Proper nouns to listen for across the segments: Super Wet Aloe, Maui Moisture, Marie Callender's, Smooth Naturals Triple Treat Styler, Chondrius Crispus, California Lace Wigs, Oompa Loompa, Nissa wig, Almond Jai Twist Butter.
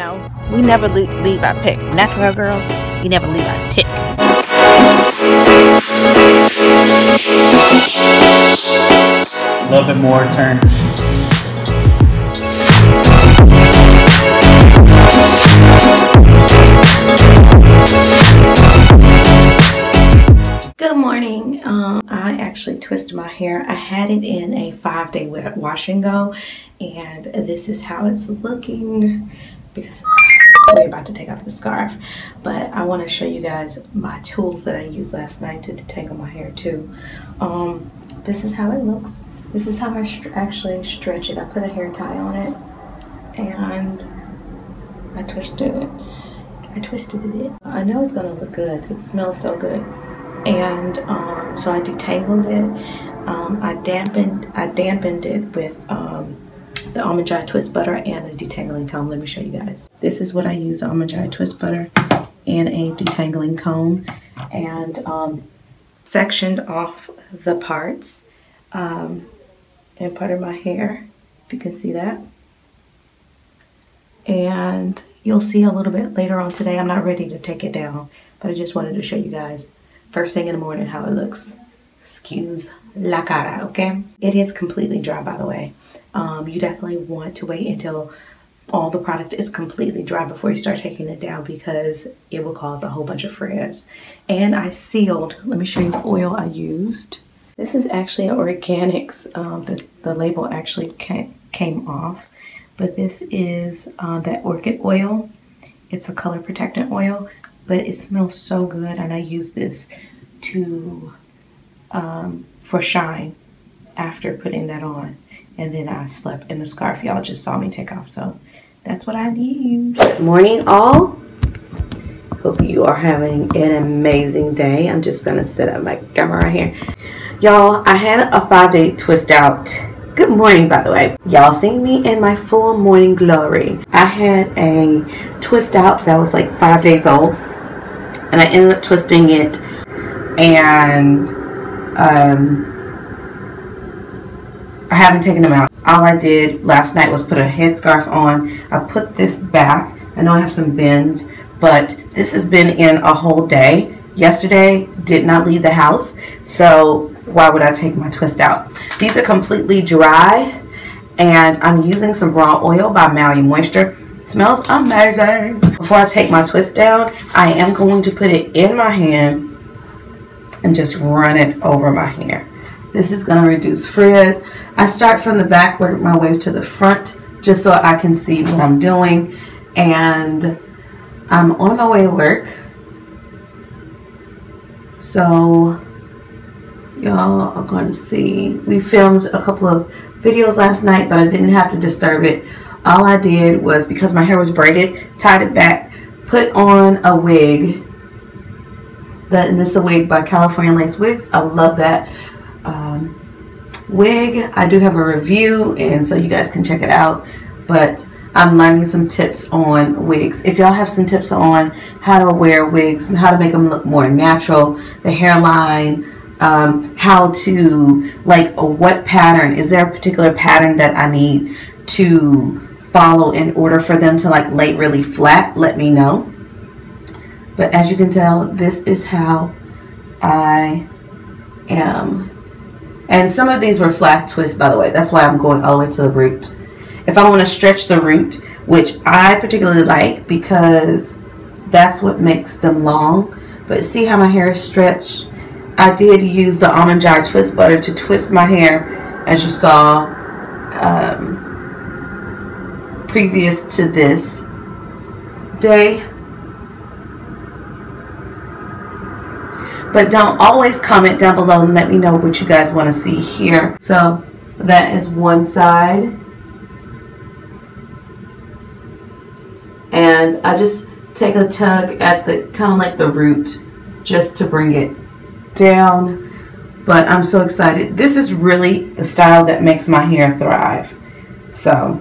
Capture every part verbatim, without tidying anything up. know, we never leave our pick. Natural hair girls, we never leave our pick. A little bit more turn. Good morning. Um, I actually twisted my hair. I had it in a five-day wash and go, and this is how it's looking because we're about to take off the scarf. But I want to show you guys my tools that I used last night to detangle my hair too. Um, this is how it looks. This is how I st actually stretch it. I put a hair tie on it and I twisted it. I twisted it. I know it's gonna look good. It smells so good. And um, so I detangled it. Um, I dampened I dampened it with um, the Almond Jai Twist Butter and a detangling comb. Let me show you guys. This is what I use: Almond Jai Twist Butter and a detangling comb, and um, sectioned off the parts um, and part of my hair. If you can see that, and you'll see a little bit later on today. I'm not ready to take it down, but I just wanted to show you guys first thing in the morning how it looks. Excuse la cara, okay? It is completely dry, by the way. Um, you definitely want to wait until all the product is completely dry before you start taking it down, because it will cause a whole bunch of frizz. And I sealed, let me show you the oil I used. This is actually an organics, um, the, the label actually came, came off, but this is uh, that orchid oil. It's a color protectant oil, but it smells so good, and I use this to um, for shine after putting that on. And then I slept in the scarf y'all just saw me take off, so that's what I need. Morning all, hope you are having an amazing day. I'm just gonna set up my camera here. Y'all, I had a five-day twist out. Good morning, by the way. Y'all seen me in my full morning glory. I had a twist out that was like five days old, and I ended up twisting it, and um, I haven't taken them out. All I did last night was put a headscarf on. I put this back. I know I have some bends, but this has been in a whole day. Yesterday, did not leave the house, so why would I take my twist out? These are completely dry, and I'm using some raw oil by Maui Moisture. Smells amazing. Before I take my twist down, I am going to put it in my hand and just run it over my hair. This is going to reduce frizz. I start from the back, work my way to the front just so I can see what I'm doing. And I'm on my way to work. So y'all are going to see. We filmed a couple of videos last night, but I didn't have to disturb it. All I did was, because my hair was braided, tied it back, put on a wig, the Nissa wig by California Lace Wigs. I love that um, wig. I do have a review, and so you guys can check it out. But I'm learning some tips on wigs. If y'all have some tips on how to wear wigs and how to make them look more natural, the hairline, um, how to, like, what pattern, is there a particular pattern that I need to follow in order for them to like lay really flat, let me know. But as you can tell, this is how I am. And some of these were flat twists, by the way. That's why I'm going all the way to the root. If I want to stretch the root, which I particularly like because that's what makes them long. But see how my hair is stretched? I did use the Almond Jai Twist Butter to twist my hair, as you saw. Um, previous to this day. But don't always comment down below and let me know what you guys want to see here. So that is one side, and I just take a tug at the kind of like the root just to bring it down. But I'm so excited. This is really a style that makes my hair thrive. So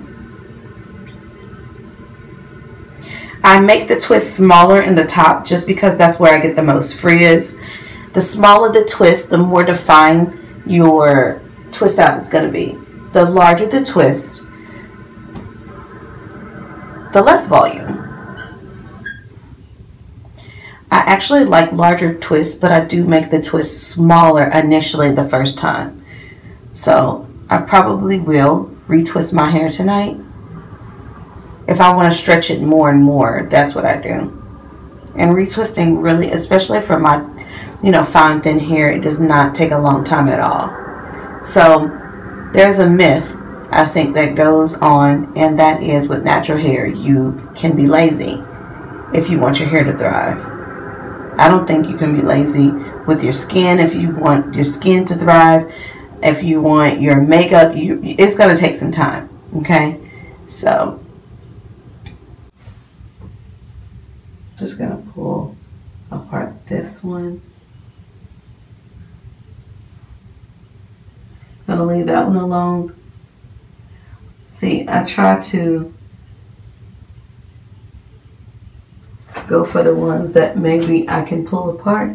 I make the twist smaller in the top just because that's where I get the most frizz. The smaller the twist, the more defined your twist out is going to be. The larger the twist, the less volume. I actually like larger twists, but I do make the twist smaller initially the first time. So I probably will retwist my hair tonight. If I want to stretch it more and more, that's what I do. And retwisting really, especially for my, you know, fine thin hair, it does not take a long time at all. So there's a myth, I think, that goes on, and that is with natural hair, you can be lazy if you want your hair to thrive. I don't think you can be lazy with your skin. If you want your skin to thrive, if you want your makeup, you, it's going to take some time, okay? So just going to pull apart this one. I'm going to leave that one alone. See, I try to go for the ones that maybe I can pull apart.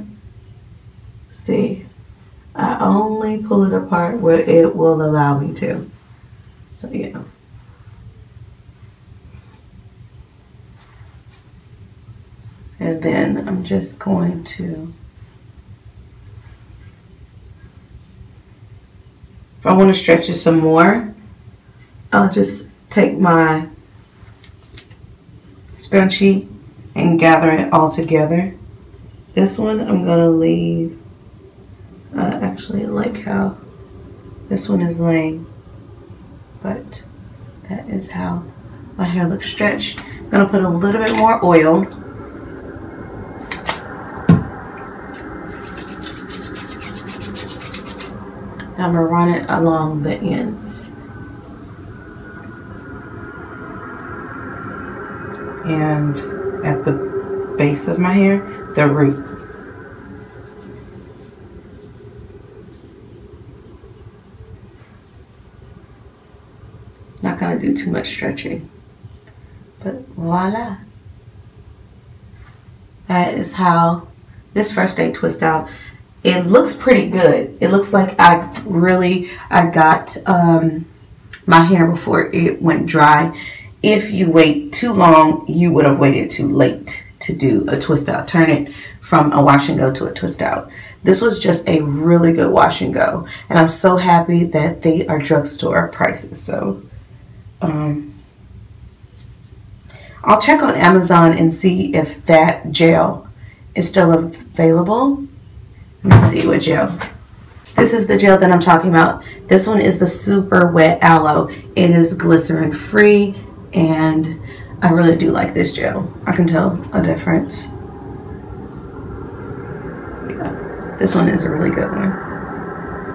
See, I only pull it apart where it will allow me to. So, yeah. And then I'm just going to, if I want to stretch it some more, I'll just take my scrunchie and gather it all together. This one I'm going to leave. I actually like how this one is laying, but that is how my hair looks stretched. I'm going to put a little bit more oil. I'm going to run it along the ends. And at the base of my hair, the root. Not going to do too much stretching. But voila. That is how this first day twist out. It looks pretty good. It looks like I really, I got um, my hair before it went dry. If you wait too long, you would have waited too late to do a twist out. Turn it from a wash and go to a twist out. This was just a really good wash and go. And I'm so happy that they are drugstore prices. So um, I'll check on Amazon and see if that gel is still available. Let's see what gel. This is the gel that I'm talking about. This one is the Super Wet Aloe. It is glycerin free, and I really do like this gel. I can tell a difference. Yeah, this one is a really good one.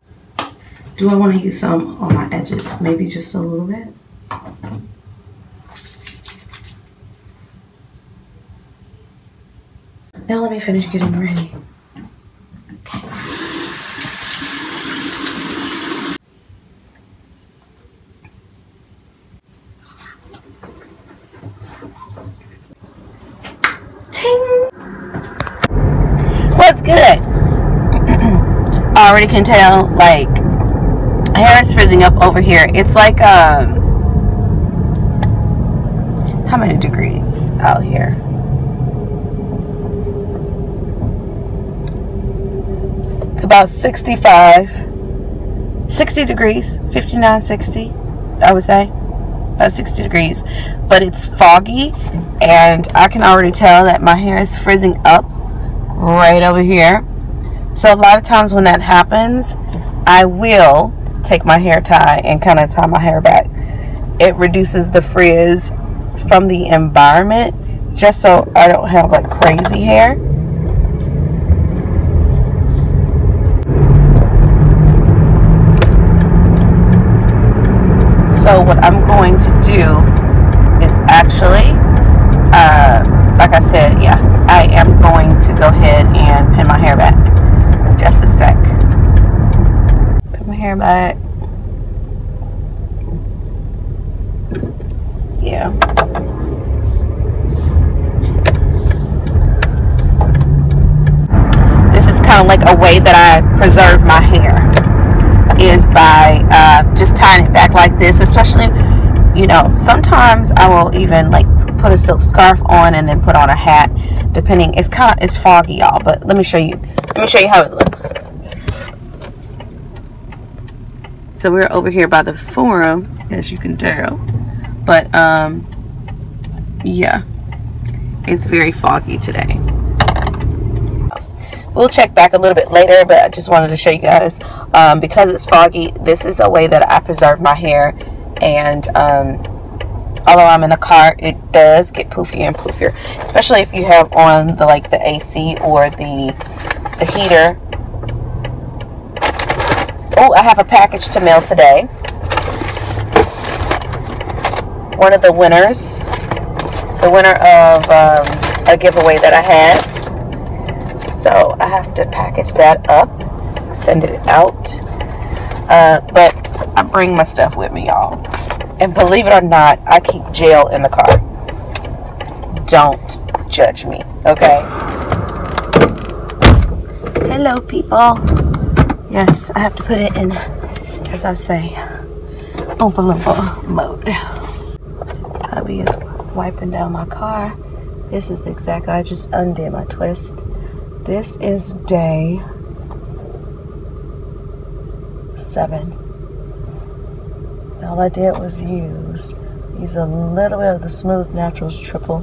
Do I want to use some on my edges? Maybe just a little bit. Now let me finish getting ready. I already can tell, like, hair is frizzing up over here. It's like um how many degrees out here? It's about sixty-five sixty degrees, fifty-nine sixty, I would say about sixty degrees, but it's foggy, and I can already tell that my hair is frizzing up right over here. So a lot of times when that happens, I will take my hair tie and kind of tie my hair back. It reduces the frizz from the environment, just so I don't have like crazy hair. So what I'm going to do is actually, uh, like I said, yeah, I am going to go ahead and pin my hair back. Just a sec. Put my hair back. Yeah. This is kind of like a way that I preserve my hair, is by uh, just tying it back like this. Especially, you know, sometimes I will even like put a silk scarf on and then put on a hat, depending. It's kind of, it's foggy, y'all, but let me show you. Let me show you how it looks. So we're over here by the forum, as you can tell, but um, yeah, it's very foggy today. We'll check back a little bit later, but I just wanted to show you guys, um, because it's foggy, this is a way that I preserve my hair, and um, although I'm in a car, it does get poofier and poofier, especially if you have on the like the A C or the the heater. Oh, I have a package to mail today. One of the winners, the winner of um, a giveaway that I had. So I have to package that up, send it out. Uh, but I bring my stuff with me, y'all. And believe it or not, I keep gel in the car. Don't judge me, okay? Hello, people. Yes, I have to put it in, as I say, Oompa Loompa mode. Hubby is wiping down my car. This is exactly, I just undid my twist. This is day seven. All I did was used, use a little bit of the Smooth Naturals Triple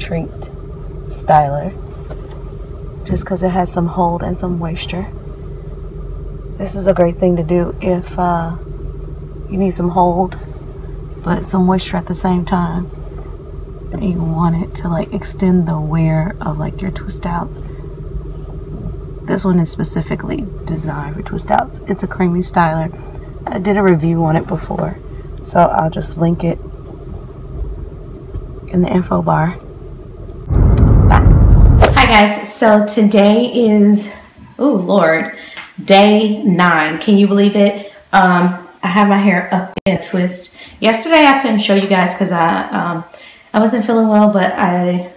Treat Styler, just because it has some hold and some moisture. This is a great thing to do if uh, you need some hold, but some moisture at the same time. And you want it to like extend the wear of like your twist out. This one is specifically designed for twist outs. It's a creamy styler. I did a review on it before, so I'll just link it in the info bar. Bye. Hi guys, so today is, oh Lord, day nine. Can you believe it? Um, I have my hair up in a twist. Yesterday I couldn't show you guys because I um, I wasn't feeling well, but I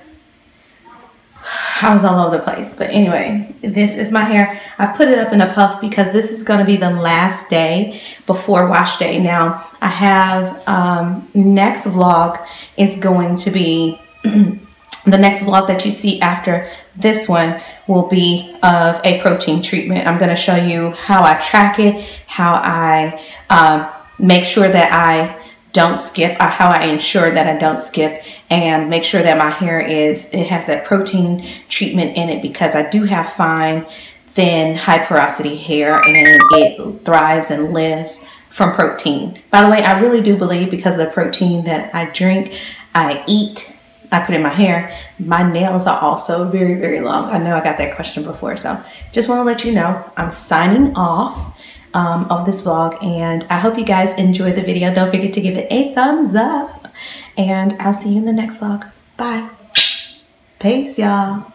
I was all over the place. But anyway, this is my hair. I put it up in a puff because this is going to be the last day before wash day. Now I have um, next vlog is going to be the next vlog that you see after this one will be of a protein treatment. I'm gonna show you how I track it, how I um, make sure that I don't skip, or how I ensure that I don't skip, and make sure that my hair is, it has that protein treatment in it, because I do have fine, thin, high porosity hair, and it thrives and lives from protein. By the way, I really do believe, because of the protein that I drink, I eat, I put in my hair, my nails are also very, very long. I know I got that question before, so just want to let you know I'm signing off um, of this vlog, and I hope you guys enjoyed the video. Don't forget to give it a thumbs up, and I'll see you in the next vlog. Bye. Peace, y'all.